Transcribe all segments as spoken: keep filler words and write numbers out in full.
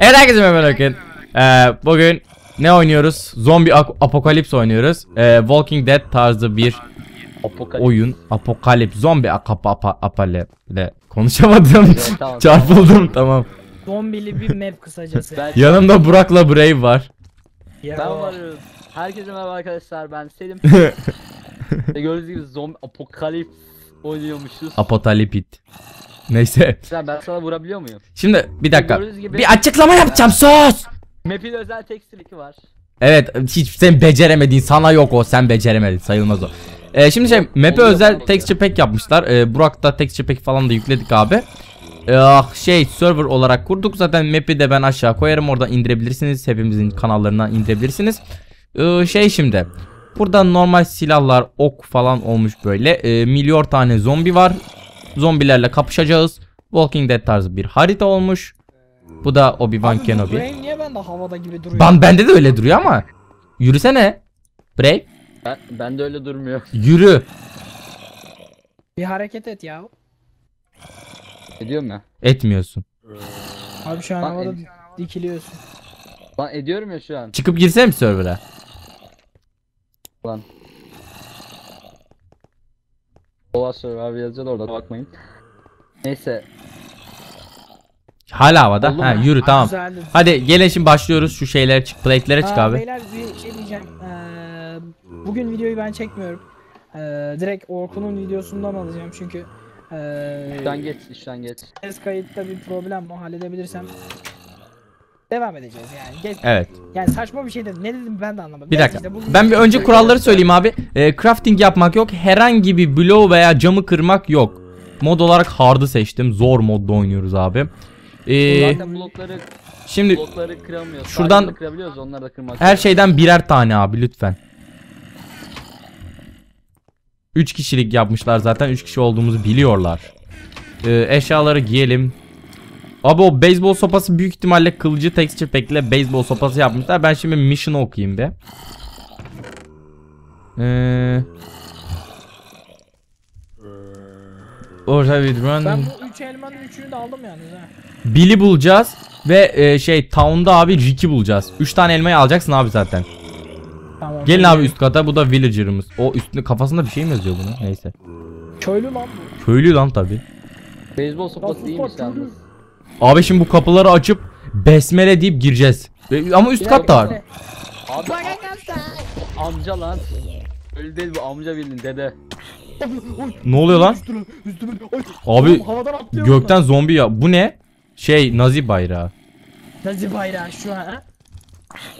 Evet herkese merhaba Orkun. Ee, bugün ne oynuyoruz? Zombi apokalips oynuyoruz. Ee, Walking Dead tarzı bir apokalips. Oyun. Apokalips. Zombi apokaliple konuşamadım. Evet, tamam, çarpıldım tamam. tamam. Zombili bir map kısacası. Yanımda Burak'la Brave var. Ben varız. Herkese merhaba arkadaşlar, ben Selim. Gördüğünüz gibi zombi apokalips oynuyormuşuz. Apotalipit. Neyse. Sen ben sana vurabiliyor muyum? Şimdi bir dakika. Gibi... Bir açıklama yapacağım sus. Map'in özel tekstilik var. Evet, hiç sen beceremediğin sana yok o. Sen beceremedin. Sayılmaz o. Ee, şimdi şey map'e özel texture pack yapmışlar. Ee, Burak'ta texture pack falan da yükledik abi. Ee, şey server olarak kurduk. Zaten map'i de ben aşağı koyarım. Oradan indirebilirsiniz. Hepimizin kanallarından indirebilirsiniz. Ee, şey şimdi burada normal silahlar, ok falan olmuş böyle. Ee, milyon tane zombi var. Zombilerle kapışacağız. Walking Dead tarzı bir harita olmuş. Bu da Obi-Wan Kenobi. Brave niye bende havada gibi duruyor? Ben bende de öyle duruyor ama. Yürüsene. Brave. Ben bende öyle durmuyor. Yürü. Bir hareket et ya. Ediyorum ya. Etmiyorsun. Abi şu an ben havada dikiliyorsun. Ben ediyorum ya şu an. Çıkıp girsene mi server'a? Lan. Ola server yazacağız orada, bakmayın. Neyse. Hala havada. Oldum ha ya. Yürü tamam. Ay, hadi gelin şimdi başlıyoruz, şu şeylere çık, plate'lere çık abi. Beyler bir şey diyeceğim. Ee, bugün videoyu ben çekmiyorum. Ee, direkt Orkun'un videosundan alacağım çünkü. Ee, işten geç, işten geç. Ses kayıtta bir problem o, halledebilirsem devam edeceğiz yani. Geç. Evet. Yani saçma bir şey dedim. Ne dedim ben de anlamadım. Bir dakika. Neyse, işte ben bir önce kuralları söyleyeyim abi. E, crafting yapmak yok. Herhangi bir bloğu veya camı kırmak yok. Mod olarak hard'ı seçtim. Zor modda oynuyoruz abi. E, zaten blokları, şimdi blokları kıramıyoruz. Şuradan kırabiliyoruz, onları da kırmak. Her şeyden birer tane abi lütfen. üç kişilik yapmışlar zaten. üç kişi olduğumuzu biliyorlar. E, eşyaları giyelim. Abi o beyzbol sopası büyük ihtimalle kılıcı texture pack'le beyzbol sopası yapmışlar. Ben şimdi mission'ı okuyayım be. Eee Orta vidran. Ben bu üç elmanın üçünü de aldım yani. Bill'i bulacağız ve e, şey town'da abi Rick'i bulacağız. üç tane elmayı alacaksın abi zaten. Tamam. Gelin abi üst kata. Bu da villager'ımız. O üstünde kafasında bir şey mi yazıyor bunu? Neyse. Köylü lan bu. Köylü lan tabii. Beyzbol sopası değilmiş yalnız. Abi şimdi bu kapıları açıp besmele deyip gireceğiz. Ama üst kat da var. Abi, amca lan. Öyle değil bu, amca bildin dede. Ne oluyor lan? Abi gökten zombi ya. Bu ne? Şey Nazi bayrağı. Nazi bayrağı şu an.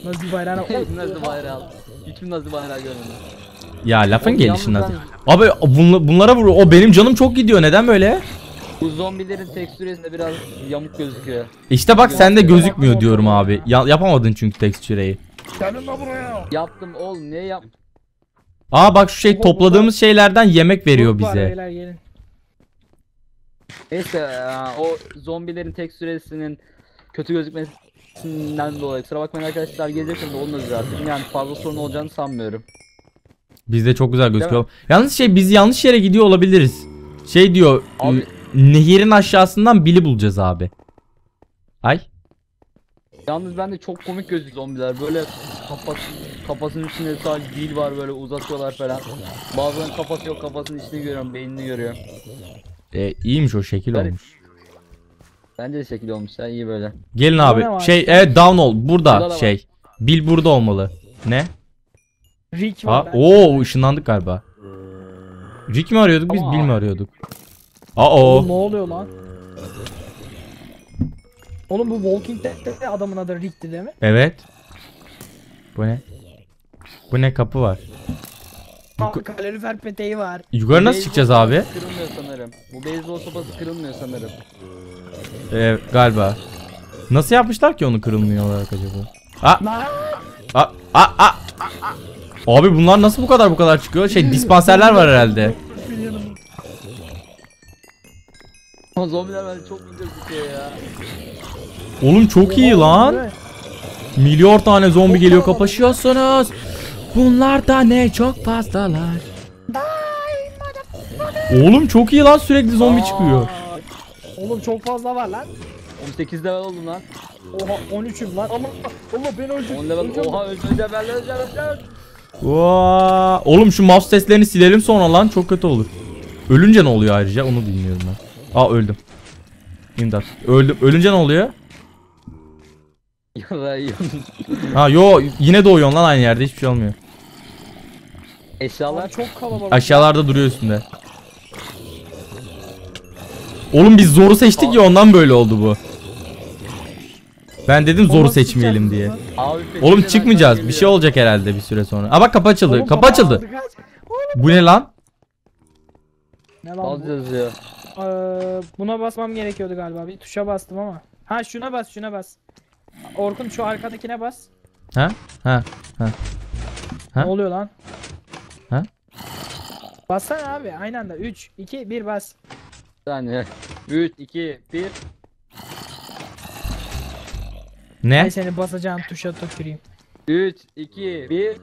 Nazi bayrağı. Nazi bayrağı. Hiçbir Nazi bayrağı görmedim. Ya lafın gelişi Nazi. Abi bunlara vuruyor. O benim canım çok gidiyor. Neden böyle? Bu zombilerin tekstürüsünde biraz yamuk gözüküyor. İşte bak sende gözükmüyor diyorum abi. Ya, yapamadın çünkü tekstüreyi. Yaptım oğlum, niye yap? Aa bak şu şey topladığımız şeylerden yemek veriyor bize. Neyse o zombilerin tekstüresinin kötü gözükmesinden dolayı kusura bakmayın arkadaşlar, gelecek şimdi onunla zaten yani fazla sorun olacağını sanmıyorum. Bizde çok güzel gözüküyor. Yalnız şey biz yanlış yere gidiyor olabiliriz. Şey diyor abi, nehirin aşağısından Bill'i bulacağız abi. Ay. Yalnız bende çok komik gözüküyor zombiler. Böyle kafası, kafasının içinde sadece dil var, böyle uzatıyorlar falan. Bazılarının kafası yok, kafasının içini görüyorum, beynini görüyorum. E, iyiymiş o şekil yani, olmuş. Bence de şekil olmuş ya, iyi böyle. Gelin abi. Burada şey evet down ol. Burada, burada şey. Bill burada olmalı. Ne? Rick var. Ha, ooo ışınlandık galiba. Rick mi arıyorduk biz, Aa. Bill mi arıyorduk? Aa ne oluyor lan? Oğlum bu Walking Dead'de adamın adı Rick'ti değil mi? Evet. Bu ne? Bu ne, kapı var. Ah, kalorifer peteği var. Yukarı nasıl çıkacağız abi? Kırılmıyor sanırım. Bu beyzbol sopası kırılmıyor sanırım. Eee galiba. Nasıl yapmışlar ki onu kırılmıyor olarak acaba? Aa! Aa! Aa! Aa! Abi bunlar nasıl bu kadar bu kadar çıkıyor? Şey dispanserler var herhalde. Zombiler bence çok güzel bir şey ya. Oğlum çok iyi lan. Milyon tane zombi geliyor, kapışıyorsunuz. Bunlar da ne çok fazlalar. Oğlum çok iyi lan, sürekli zombi çıkıyor. Oğlum çok fazla var lan. on sekiz level oldum lan. Oha on üçüm lan. Allah Allah ben öldüm. on level. Oha öldüm de ben öldüm. Vaa. Oğlum şu mouse seslerini silelim sonra lan, çok kötü olur. Ölünce ne oluyor ayrıca onu bilmiyorum ben. Aa öldüm. İmdat. Öldüm. Ölünce ne oluyor? Ha yo yine doğuyorsun lan aynı yerde, hiçbir şey olmuyor. Eşyalar çok kalabalık. Eşyalarda duruyor üstünde. Oğlum biz zoru seçtik ya, ondan böyle oldu bu. Ben dedim zoru seçmeyelim diye. Oğlum çıkmayacağız, bir şey olacak herhalde bir süre sonra. Aa bak kapı açıldı, kapı açıldı. Bu ne lan? Ne lan bu? Ee, buna basmam gerekiyordu galiba, bir tuşa bastım ama. Ha şuna bas, şuna bas. Orkun şu arkadakine bas. Ha? Ha? Ha? Ha? Ne oluyor lan? Ha? Bassana abi aynı anda. üç, iki, bir bas. Yani üç, iki, bir. Ne? Ben seni basacağım tuşa tüküreyim. üç, iki, bir.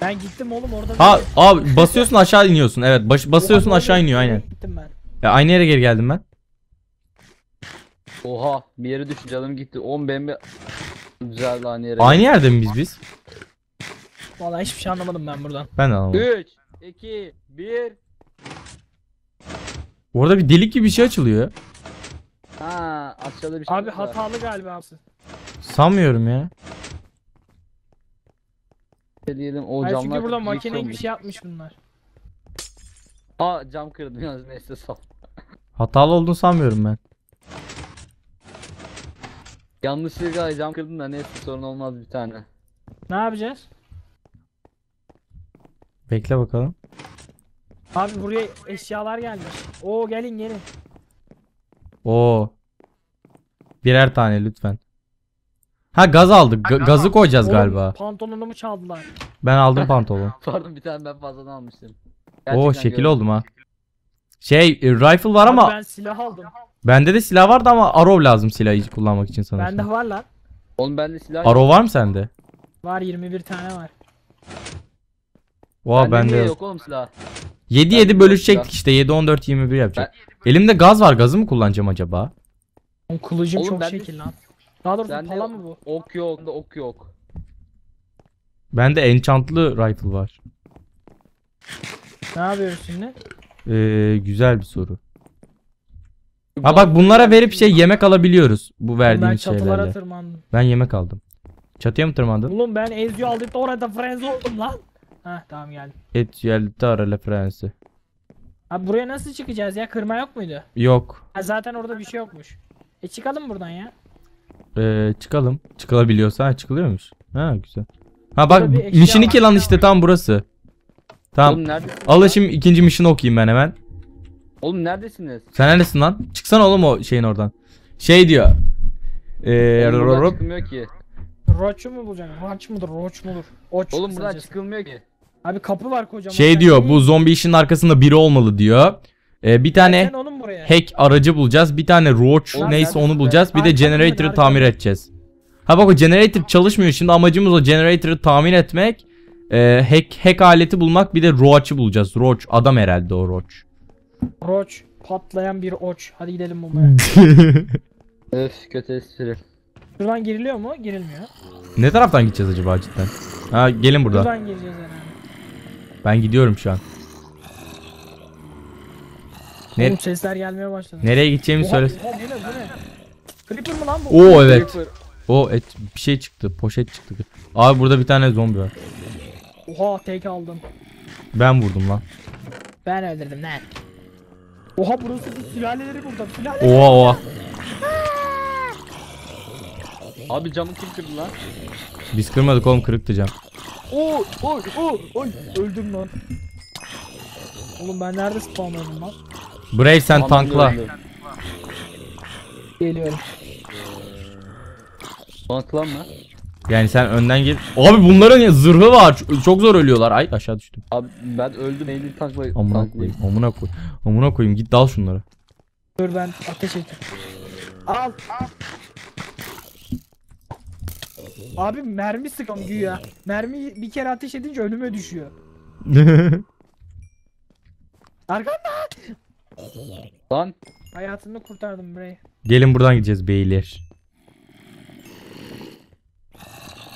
Ben gittim oğlum orada. Ha abi basıyorsun aşağı iniyorsun. Evet baş, basıyorsun aşağı iniyor aynen. Gittim ben. Ya aynı yere geri geldim ben. Oha bir yere düştü canım gitti. on bembe güzel lan yere. Aynı yerde mi biz biz? Vallahi hiçbir şey anlamadım ben buradan. Ben de anlamadım. üç, iki, bir. Orada bir delik gibi bir şey açılıyor. Ha, açıldı bir şey. Abi hatalı var galiba abi. Sanmıyorum ya. Diyelim o hayır, camlar. Çünkü burada makineye bir şey yapmış bunlar. Aa cam kırdım yalnız, neyse sal. Hatalı olduğunu sanmıyorum ben. Yanlışlıkla cam kırdım da neyse sorun olmaz bir tane. Ne yapacağız? Bekle bakalım. Abi buraya eşyalar gelmiş. Oo gelin gelin. Oo. Birer tane lütfen. Ha gaz aldık. Ga gazı koyacağız oğlum, galiba. Pantolonumu çaldılar. Ben aldım pantolonu. Pardon bir tane ben fazladan almıştım. Gerçekten oo şekil gördüm oldum ha. Şey e, rifle var abi ama. Ben silah aldım. Bende de silah vardı ama arrow lazım silahı kullanmak için sanırım. Bende var lan. Oğlum bende silah. Arrow var mı sende? Var yirmi bir tane var. Oha wow, bende ben yok oğlum silah. yedi yedi bölüşecektik işte, yedi on dört yirmi bir yapacak. Ben... Elimde gaz var, gazı mı kullanacağım acaba? Kılıcım oğlum, çok şekil de... lan. Daha doğrusu ben pala de... mı bu? Ok yok, ok yok. Bende enchantlı rifle var. Ne yapıyorsun şimdi? Ee, güzel bir soru. Ha bak bunlara verip şey yemek alabiliyoruz bu verdiğimiz şeylerle. Ben çatılara şeylerle tırmandım. Ben yemek aldım. Çatıya mı tırmandın? Oğlum ben Ezio aldım da orada frenz oldum lan. Heh tamam geldim. Et geldi ara referansı. Abi buraya nasıl çıkacağız ya? Kırma yok muydu? Yok. Ha, zaten orada bir şey yokmuş. E çıkalım buradan ya. Eee çıkalım. Çıkılabiliyorsa ha, çıkılıyormuş. Ha güzel. Ha bak mission iki lan işte tam burası. Tamam. Al şimdi ikinci mission'ı okuyayım ben hemen. Oğlum neredesiniz? Sen neredesin lan? Çıksana oğlum o şeyin oradan. Şey diyor. Eee Roach çıkmıyor ki. Roach mu bulacaksın? Roach mudur? Roach mudur? Oğlum buradan çıkılmıyor ki. Abi kapı var kocaman. Şey diyor bu zombi işin arkasında biri olmalı diyor. Ee, bir tane hack aracı bulacağız. Bir tane roach lan neyse onu bulacağız. Bir de generator'ı tamir edeceğiz. Ha bak o generator çalışmıyor. Şimdi amacımız o generator'ı tamir etmek. Ee, hack, hack aleti bulmak. Bir de roach'ı bulacağız. Roach adam herhalde o roach. Roach patlayan bir oç. Hadi gidelim bulmaya. Öf kötü espri. Buradan giriliyor mu? Girilmiyor. Ne taraftan gideceğiz acaba cidden? Ha gelin buradan. Buradan gireceğiz herhalde. Ben gidiyorum şu an. Oğlum sesler gelmeye başladı. Nereye gideceğimi oha, söyle. Oha, bu ne, bu ne? Creeper mı lan bu? Oo evet. Creeper. Oo et bir şey çıktı. Poşet çıktı. Abi burada bir tane zombi var. Oha tek aldım. Ben vurdum lan. Ben öldürdüm lan. Oha burası bu sülaleleri burada. Sülaleleri oha oha. Abi camı kim kırdı lan? Biz kırmadık oğlum, kırıktı cam. Oy oy oy oy öldüm lan. Oğlum ben nerede spawn oldum lan? Brave sen tankla. Geliyorum. Tankla mı? Yani sen önden gir. Abi bunların zırhı var. Çok zor ölüyorlar. Ay aşağı düştüm. Abi ben öldüm. Eylül tankla. Amına koyayım. Amına koy. Amına koyayım. Git dal şunları. Dur ben ateş ettim. Al al. Abi mermi sıkam güya. Mermi bir kere ateş edince ölüme düşüyor. Arkamda. Lan. Hayatını kurtardım Brave. Gelin buradan gideceğiz beyler.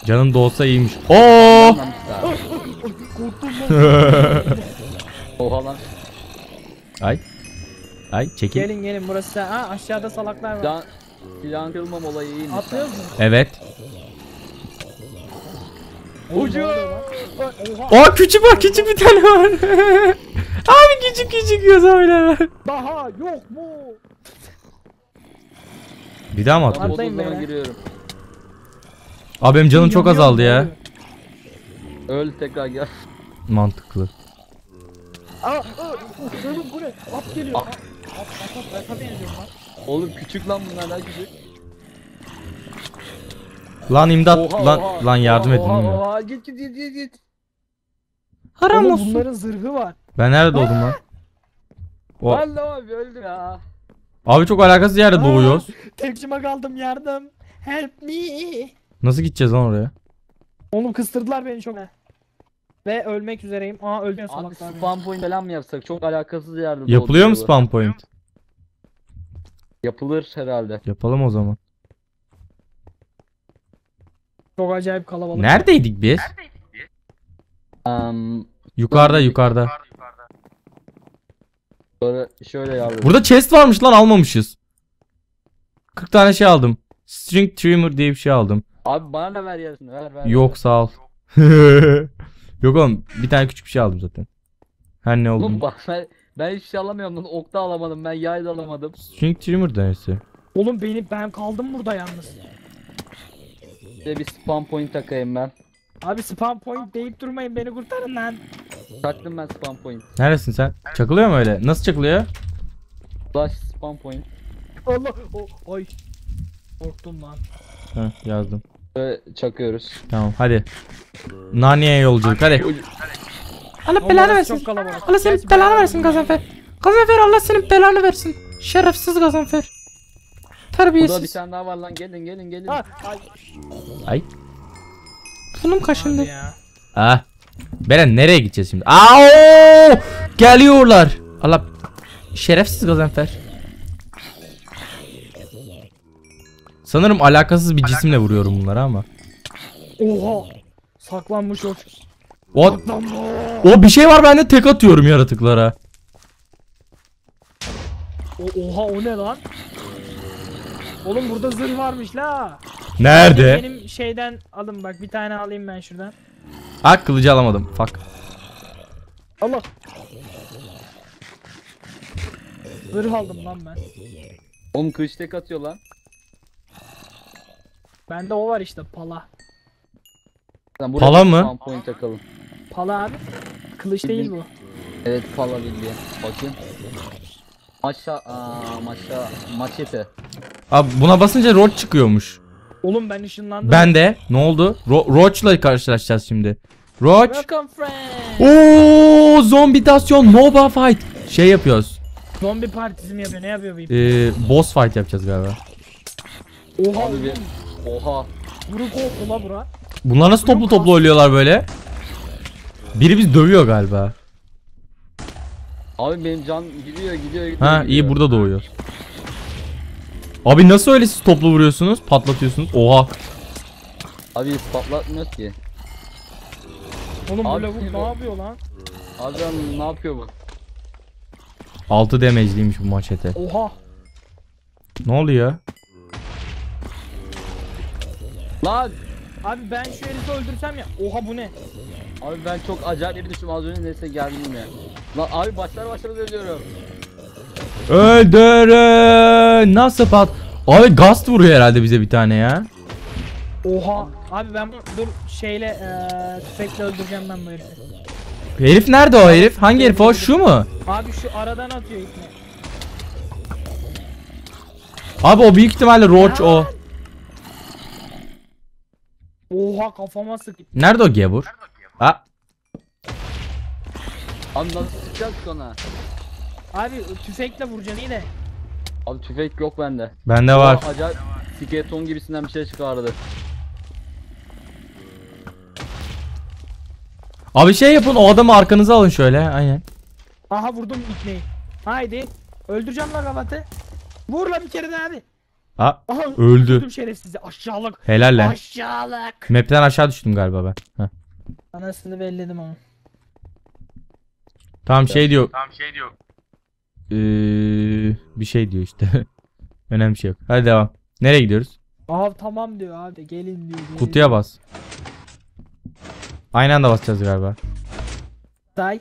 Canım da olsa iyiymiş. Oo! Oha lan. Ay. Ay çekil. Gelin gelin burası. Ha aşağıda salaklar var. Can, plan kırılmam olayı iyiymiş. Atlıyor musun? Evet. Ucu. Aa küçük var, küçük bir tane var. Abi küçük küçük gözümler. Daha yok mu? Bir daha mı atlayayım? Atlayayım ben giriyorum. Abi benim canım çok azaldı ya. Öl tekrar gel. Mantıklı. Aa, oğlum bu ne? At geliyor. At, at, at benziyor lan. Oğlum küçük lan bunlar lan küçük. Lan imdat, oha, lan oha, lan yardım oha, edin oha, oha. Oha, git git git git. Haram olsun. Bunların zırhı var. Ben nerede doğdum lan? Vallahi abi öldüm ya. Abi çok alakasız yerde aa, doğuyoruz. Tekçime kaldım yardım. Help me. Nasıl gideceğiz lan oraya? Onu kıstırdılar beni çok. Ve ölmek üzereyim. Aa öldüm salaklar. Spam point falan mı yapsak? Çok alakasız yerde. Yapılıyor mu spam point? Yapılır herhalde. Yapalım o zaman. Çok acayip kalabalık. Neredeydik biz? Neredeydik biz? Um, yukarıda yukarıda. Böyle şöyle yavrum. Burada chest varmış lan almamışız. kırk tane şey aldım. String trimmer diye bir şey aldım. Abi bana da ver yarısını ver ver. Yok sağ ol. Yok oğlum bir tane küçük bir şey aldım zaten. Her ne oldu? Oğlum bak ben, ben hiçbir şey alamıyorum lan. Ok da alamadım ben, yay da alamadım. String trimmer denesi. Oğlum beni ben kaldım burada yalnız. Size bir spam point takayım ben. Abi spam point deyip durmayın, beni kurtarın lan. Taktım ben spam point. Neresin sen? Çakılıyor mu öyle? Nasıl çakılıyor? Flash spam point. Allah oh, ay. Korktum lan. Heh, yazdım. Ve çakıyoruz. Tamam hadi. Narnia'ya yolculuk hadi. Allah belanı versin. Allah senin belanı versin Gazanfer. Gazanfer Allah senin belanı versin. Şerefsiz Gazanfer. Terbiyesiz. Burada bir tane daha var lan, gelin gelin gelin. Ha, ay. Ay. Bunun kaşındı. Ah. Beren nereye gideceğiz şimdi? Aa! Geliyorlar. Allah şerefsiz Gazanfer. Sanırım alakasız bir cisimle vuruyorum bunları ama. Oha! Saklanmış o. O, o bir şey var, ben de tek atıyorum yaratıklara. O, oha o ne lan? Oğlum burada zırh varmış la. Nerede? Benim şeyden alın bak, bir tane alayım ben şuradan. Ak kılıcı alamadım. Fuck. Allah. Zırh aldım lan ben. Oğlum kılıç tek atıyor lan. Bende o var işte, pala. Pala mı? Pala abi. Kılıç değil bu. Evet pala bildiğin. Bakayım. Maşa, aa, maşa, maçete. Abi buna basınca Roach çıkıyormuş. Oğlum ben ışınlandım. Ben de. Ne oldu? Ro Roach'la karşılaşacağız şimdi. Roach. Ooo zombitasyon, moba fight. Şey yapıyoruz. Zombi partisi mi yapıyor? Ne yapıyor bu? Ee, boss fight yapacağız galiba. Oha. Abi, oha. Burak o kola bura. Bunlar nasıl toplu toplu ölüyorlar böyle? Biri bizi dövüyor galiba. Abi benim can gidiyor gidiyor gidiyor. Ha iyi burada doğuyor. Abi nasıl öyle siz toplu vuruyorsunuz, patlatıyorsunuz? Oha. Abi patlatmıyor ki. Oğlum bu lavuk ne yapıyor lan? Abi ne yapıyor bu? altı damage'liymiş bu maçete. Oha. Ne oluyor? Lan abi ben şu herifi öldürsem ya. Oha bu ne? Abi ben çok acayip bir düştüm az önce, neyse geldim ya. Lan abi başlar başlarız ölüyorum. Öldürün. Nasıl pat? Abi gaz vuruyor herhalde bize bir tane ya. Oha abi ben dur şeyle ee, tüfekle öldüreceğim ben bu herifi. Herif nerede o herif? Hangi herif o? Şu mu? Abi şu aradan atıyor ipne. Abi o büyük ihtimalle Roach o. Oha kafama sık. Nerede o gevur? Ha? Abi nasıl sıkacağız ona? Abi tüfekle vuracaksın yine. Abi tüfek yok bende. Bende var. Acayip skeleton gibisinden bir şey çıkardı. Abi şey yapın, o adamı arkanıza alın şöyle aynen. Aha vurdum ikneyi. Haydi öldüreceğim lan kavatı. Vur la bir kere de hadi. Ha, aha, öldü. Şerefsiz aşağılık. Helal lan. Aşağılık. Map'ten aşağı düştüm galiba ben. Heh. Anasını belledim ama. Tam şey diyor. Tam şey diyor. Ee, bir şey diyor işte. Önemli bir şey yok. Hadi devam. Nereye gidiyoruz? Abi tamam diyor abi. Gelin diyor. Gelin. Kutuya bas. Aynı anda basacağız galiba. Say.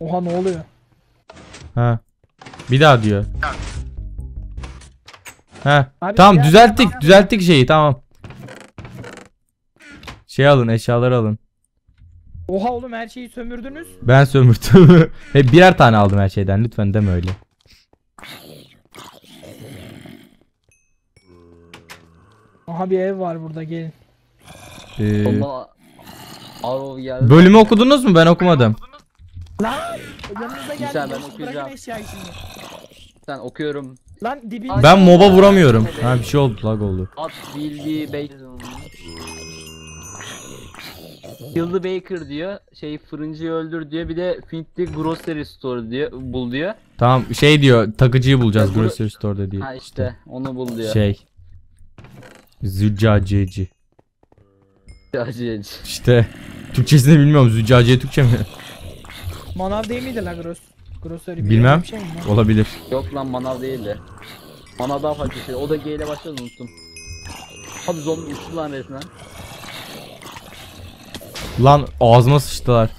Oha ne oluyor? Ha. Bir daha diyor. Ha. Tamam düzelttik. Ya. Düzelttik şeyi. Tamam. Şey alın, eşyaları alın. Oha oğlum her şeyi sömürdünüz. Ben sömürdüm. Hep birer tane aldım her şeyden. Lütfen deme öyle. Aha bir ev var burada gelin. Ee, bölümü okudunuz mu? Ben okumadım. Lan yanınıza geldim. Ben okuyacağım. Sen okuyorum. Lan dibim. Ben moba vuramıyorum. Ha bir şey oldu, lag oldu. At bilgi bey. Yıldı Baker diyor, şey fırıncıyı öldür diyor, bir de Fintli Grocery Store diyor, bul diyor. Tamam şey diyor, takıcıyı bulacağız Grocery Store'da diyor. Ha işte, işte onu bul diyor. Şey. Züccaciyeci. Züccaciyeci. İşte Türkçesini bilmiyorum, züccaciye Türkçe mi? Manav değil miydi la Gros? Grocery bilmem, şey olabilir. Yok lan manav değildi. Manav daha farklı şey, o da G ile başladı unuttum. Hadi zombi uçtu lan resmen. Lan ağzıma sıçtılar.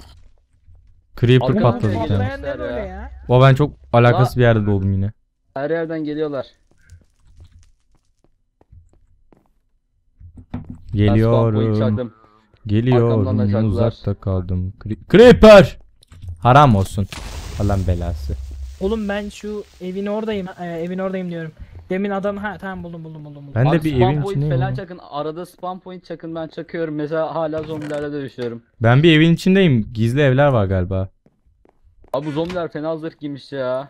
Creeper patladı bir tane. O ben çok alakasız la, bir yerde doğdum yine. Her yerden geliyorlar. Geliyorum. Geliyorum. Uzakta kaldım. Creeper! Haram olsun. Allah'ın belası. Oğlum ben şu evin oradayım. Ee, evin oradayım diyorum. Demin adam ha tamam buldum buldum buldum. Ben abi de bir evin içindeyim. Falan çakın. Arada spawn point çakın ben çakıyorum. Mesela hala zombilerle dövüşüyorum. Ben bir evin içindeyim. Gizli evler var galiba. Abi bu zombiler fena zırh giymiş ya.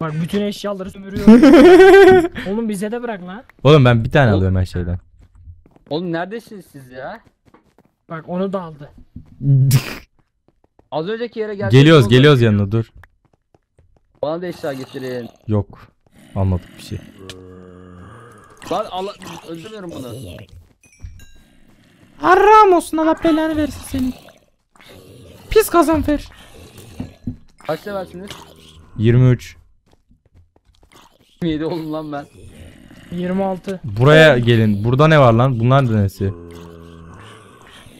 Bak bütün eşyaları sömürüyorum. Oğlum bize de bırak lan. Oğlum ben bir tane oğlum alıyorum her şeyden. Oğlum neredesiniz siz ya? Bak onu da aldı. Az önceki yere geldik. Geliyoruz geliyoruz yanına dur. Bana da eşya getirin. Yok. Anladık bir şey. Lan Allah öldürüyorum bunu. Haram olsun Allah belanı versin seni. Pis Gazanfer. Kaç level şimdi? yirmi üç. yirmi yedi oldum lan ben. yirmi altı. Buraya gelin. Burada ne var lan? Bunlar denesi.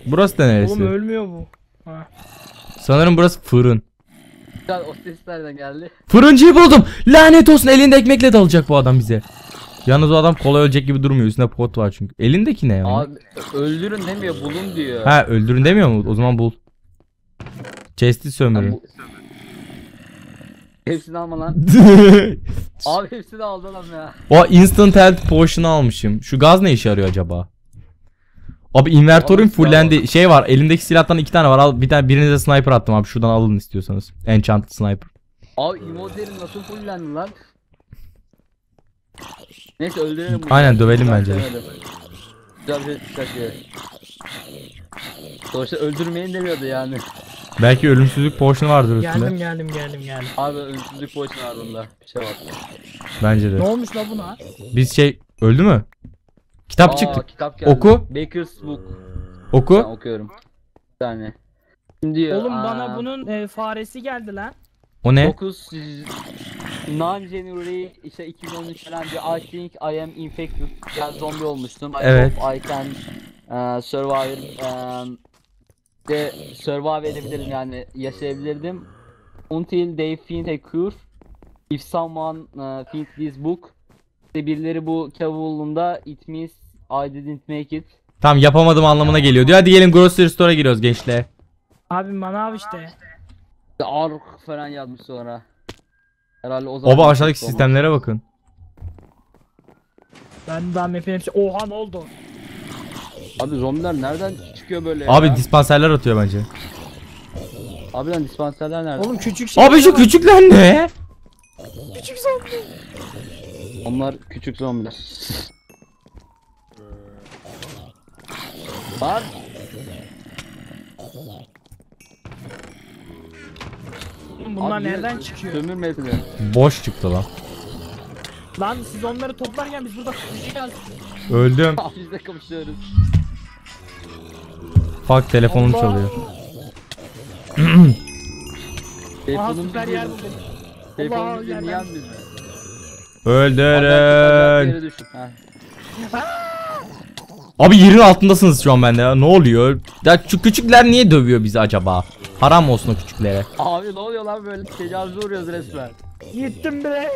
Burası denesi. Oğlum ölmüyor bu. Ha. Sanırım burası fırın. O seslerden geldi. Fırıncıyı buldum. Lanet olsun elinde ekmekle dalacak bu adam bize. Yalnız o adam kolay ölecek gibi durmuyor. Üstünde pot var çünkü. Elindeki ne yani? Abi öldürün demiyor, bulun diyor. Ha öldürün demiyor mu? O zaman bul. Chest'i sömürün. Bu... Hepsini alma lan. Abi hepsini aldı lan ya. O instant health potion'u almışım. Şu gaz ne işe yarıyor acaba? Abi invertörüm fullendi. Şey var. Elimdeki silahtan iki tane var. Al bir tane birinize sniper attım abi. Şuradan alın istiyorsanız. Enchanted sniper. Abi emoterim nasıl fullendi lan? Neyse öldürelim bunu. Aynen dövelim bence. Güzel bir şey. Sonuçta öldürmeyin demiyordu yani. Belki ölümsüzlük poşunu vardır üstünde. Geldim geldim geldim geldim. Abi ölümsüzlük poşunu var bunda. Bir şey var. Bence de. Ne olmuş la buna? Biz şey öldü mü? Kitap Aa, çıktı. Kitap oku. Baker's Book. Oku. Ben okuyorum. Bir tane. Şimdi oğlum aa, bana bunun e, faresi geldi lan. O ne? dokuz January işte iki bin on üç falan diyor. I think I am infected. Yani zombi olmuştum. I evet. I can uh, survive. Um, de survive edebilirim yani yaşayabilirdim. Until they find a cure. If someone uh, finds this book. Birileri bu kavulunda it means I didn't make it. Tam yapamadım anlamına geliyor diyor. Hadi gelin grocery store'a giriyoruz gençler. Abi manav işte. Ark falan yazmış sonra. Herhalde o zaman. Oba aşağıdaki sistemlere bakın. Ben daha mefenim. Oha ne oldu? Abi zombiler nereden çıkıyor böyle ya? Abi dispanserler atıyor bence. Abi lan dispanserler nerede? Oğlum küçük şey. Abi şu küçükler ne? Küçük zombi. Onlar küçük zombiler. Var. oğlum bunlar abi nereden çıkıyor? Sömürmedi mi? Boş çıktı lan. Lan siz onları toplarken biz burada kapışacağız. Öldüm. Biz de kapışıyoruz. Fuck, telefonum Allah çalıyor. Aha süper yer buldum. Telefonum yanmıyor. Öldürün. Abi yerin altındasınız şu an bende ya. Ne oluyor? Ya şu küçükler niye dövüyor bizi acaba? Haram olsun o küçüklere. Abi ne oluyor lan böyle? Tecavüze uğruyoruz resmen. Gittim bile.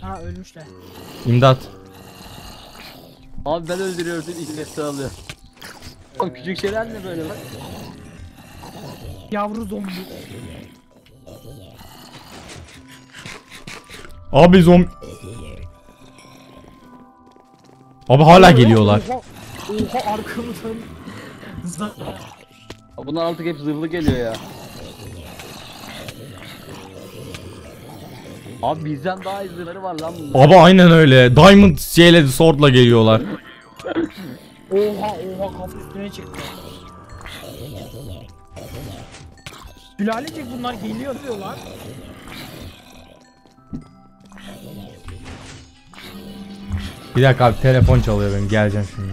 Ha ölmüşler. İmdat. Abi ben öldürüyorum. İlmesi alıyor. Oğlum küçük şeyler ne böyle bak. Yavru zombi. Abi zombi. Abi hala geliyorlar. Oha arkamızdan. Bunlar artık hep zırhlı geliyor ya. Abi bizden daha izleri var lan bunlar. Abi aynen öyle. Diamond şeyle sword'la geliyorlar. Oha oha kapı üstüne çıktı. Sülalecek bunlar geliyor diyorlar. Bir dakika abi telefon çalıyor benim, geleceğim şimdi.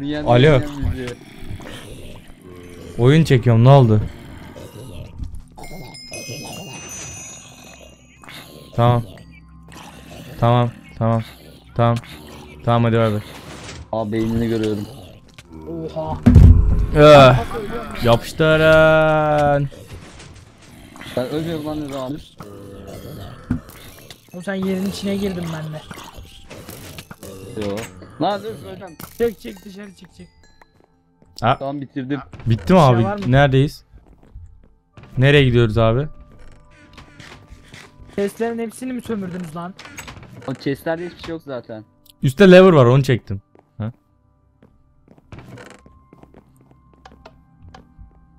Niyen, alo. Niyen oyun çekiyorum, ne oldu? Tamam. Tamam, tamam. Tamam. Tamam hadi abi. Abi beynini görüyorum. Oha. Ee, yapıştırın. Ben ölmüyorum lan ne zaman. O sen yerin içine girdim ben de. Yo. Lan öldüm. Çek çek dışarı çek çek. Ha. Tamam bitirdim. Bitti mi abi? Şey neredeyiz? Nereye gidiyoruz abi? Chestlerin hepsini mi sömürdünüz lan? O chestlerde hiçbir şey yok zaten. Üstte lever var, onu çektim. Ha?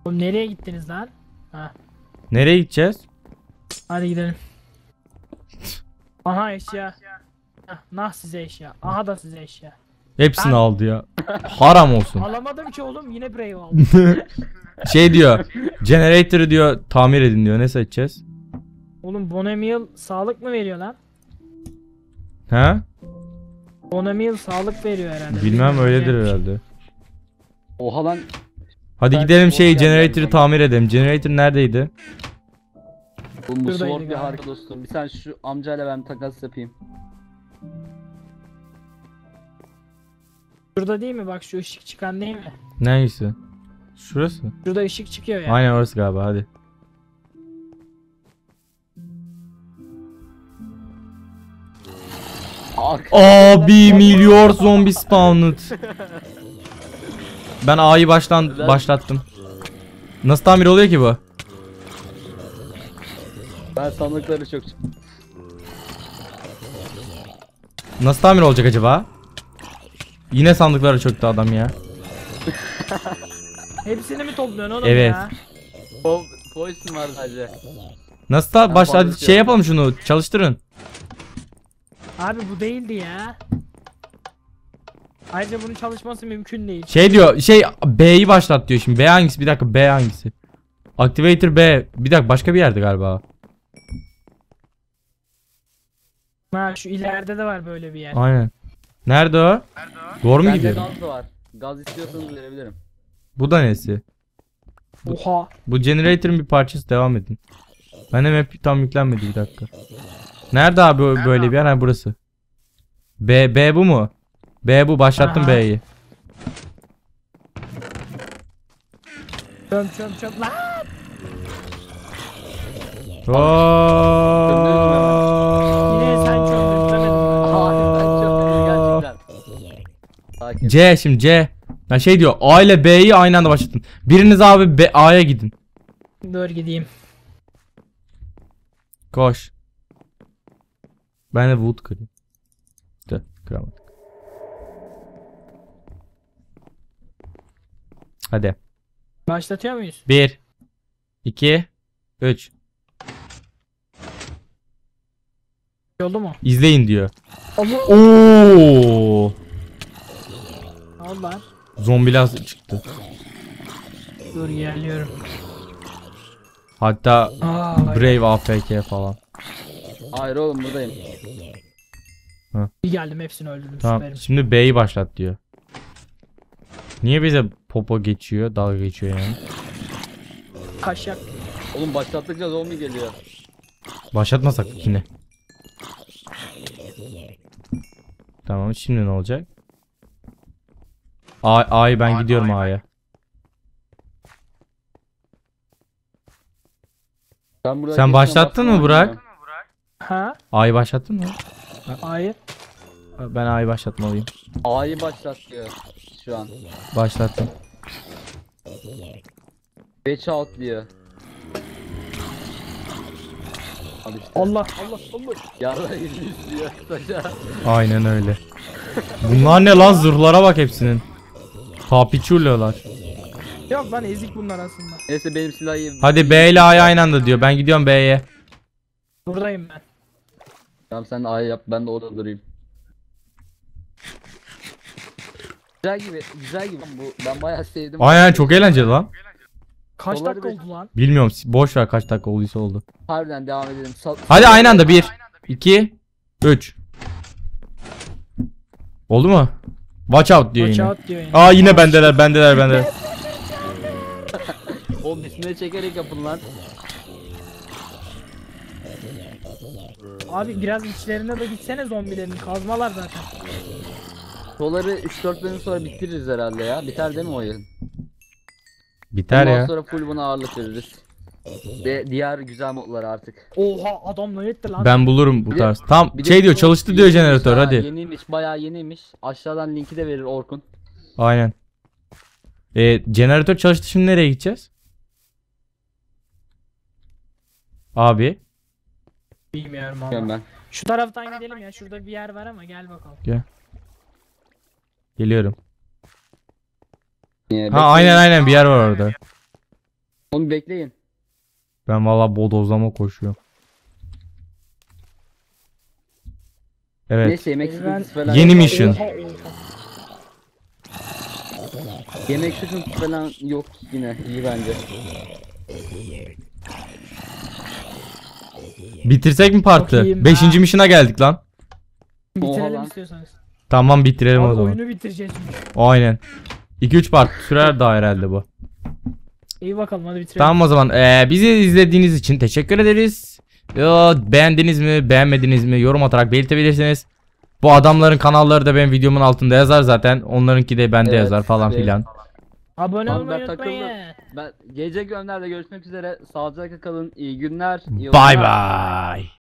Oğlum nereye gittiniz lan? Ha. Nereye gideceğiz? Hadi gidelim. Aha eşya. Nah size eşya. Aha da size eşya. Hepsini ben... aldı ya. Haram olsun. Alamadım ki oğlum, yine Brave aldım. Şey diyor. Generator'ı diyor tamir edin diyor. Ne seçeceğiz? Oğlum Bonamiel sağlık mı veriyor lan? He? Bonamiel sağlık veriyor herhalde. Bilmem, bilmem öyledir yani herhalde. Oha lan. Hadi ben gidelim şey Generator'ı tamir edelim. Generator neredeydi? Oğlum bu zor bir harika dostum. Bir sen şu amcayla ben takas yapayım. Şurada değil mi? Bak şu ışık çıkan değil mi? Neyse. Şurası mı? Şurada ışık çıkıyor yani. Aynen orası galiba, hadi. Abi milyon zombi spawned. Ben A'yı baştan başlattım. Nasıl tamir oluyor ki bu? Ben sandıkları çok... Nasıl tamir olacak acaba? Yine sandıklara çöktü adam ya. Hepsini mi topluyorsun oğlum evet ya? Evet. Poison var sadece. Nasıl da başla şey yapalım şunu, çalıştırın. Abi bu değildi ya. Ayrıca bunun çalışması mümkün değil. Şey diyor şey B'yi başlat diyor şimdi. B hangisi? Bir dakika, B hangisi? Activator B. Bir dakika başka bir yerde galiba. Ha şu ileride de var böyle bir yer. Aynen. Nerede o? Nerede o? Doğru mu gidiyor? Gaz var. Gaz istiyorsanız verebilirim. Bu da nesi? Bu, oha. Bu generator'ın bir parçası, devam edin. Benim hep tam yüklenmedi, bir dakika. Nerede abi böyle nerede bir yer? Ha burası. B, B bu mu? B bu, başlattım B'yi. Çöm çöm çöm lan. Yine sen C şimdi C. Ya şey diyor A ile B'yi aynı anda başlatın. Biriniz abi A'ya gidin. Dur gideyim. Koş. Ben de wood kırayım. Dur kıramadık. Hadi. Başlatıyor muyuz? bir iki üç. Oldu mu? İzleyin diyor. Ooo. Onlar. Zombiler çıktı. Dur geliyorum. Hatta Aa, Brave A F K falan. Hayır oğlum buradayım. Hı. Bir geldim hepsini öldürdüm. Tamam. Süperim. Şimdi B'yi başlat diyor. Niye bize popo geçiyor, dalga geçiyor yani? Kaşak. Oğlum başlattıkça zombi geliyor. Başlatmasak yine. Tamam şimdi ne olacak? A A'yı ben ay, gidiyorum A'ya. Sen, Sen başlattın mı Burak? Ha? A'yı başlattın mı? A'yı. Ben A'yı başlatmalıyım. A'yı başlatıyor şu an. Başlattım. Beç out diyor. Abi işte. Allah Allah Allah. Yarra yüzüyor taşa. Aynen öyle. Bunlar ne lan, zırhlara bak hepsinin. Papiçulolar. Yok lan ezik bunlar aslında. Neyse benim silahı yedim. Hadi B ile A'ya aynı anda diyor. Ben gidiyorum B'ye. Buradayım ben. Tamam sen A'ya yap, ben de orada durayım. Güzel gibi, güzel gibi bu. Ben bayağı sevdim. Aynen çok eğlenceli lan. Kaç Doları dakika oldu lan? Bilmiyorum. Boş ver kaç dakika olduysa oldu. Harbiden devam edelim. Sal Hadi aynı anda bir, iki, üç. Oldu mu? Watch out diyor, Watch yine. Out diyor yine. Aa yine bendeler, bendeler, bendeler. Oğlum üstüne çekerek yapın lan. Abi biraz içlerine de gitsene zombilerin. Kazmalar zaten. Doları üç dört bölüm sonra bitiririz herhalde ya. Biter değil mi oyun? Biter Ondan ya. Sonra full buna ağırlık veririz. Ve diğer güzel modlar artık. Oha adam ne etti lan? Ben bulurum bu tarz. Tam şey diyor, çalıştı diyor jeneratör, hadi. Yeniymiş, bayağı yeniymiş. Aşağıdan linki de verir Orkun. Aynen. Eee jeneratör çalıştı, şimdi nereye gideceğiz? Abi. Bilmiyorum abi. Ben. Şu taraftan gidelim ya, şurada bir yer var ama gel bakalım. Gel. Geliyorum. Ha aynen aynen bir yer var orada. Onu bekleyin. Ben valla bodozlama koşuyorum. Evet. Neyse, yemek ben... Yeni mission. Yemek sıkıntısı falan yok yine, iyi bence. Bitirsek mi partı? Beşinci mission'a geldik lan. Bitirelim istiyorsanız. Tamam bitirelim o zaman. Oyunu bitireceğiz. Aynen. iki üç part sürer daha herhalde bu. İyi bakalım hadi bitirelim. Tamam o zaman ee, bizi izlediğiniz için teşekkür ederiz. Yo, beğendiniz mi beğenmediniz mi yorum atarak belirtebilirsiniz. Bu adamların kanalları da benim videomun altında yazar zaten. Onlarınki de bende evet, yazar falan evet. filan. Abone olmayı unutmayın. Ben gelecek günlerde görüşmek üzere. Sağlıcakla kalın. İyi günler. Bye bye.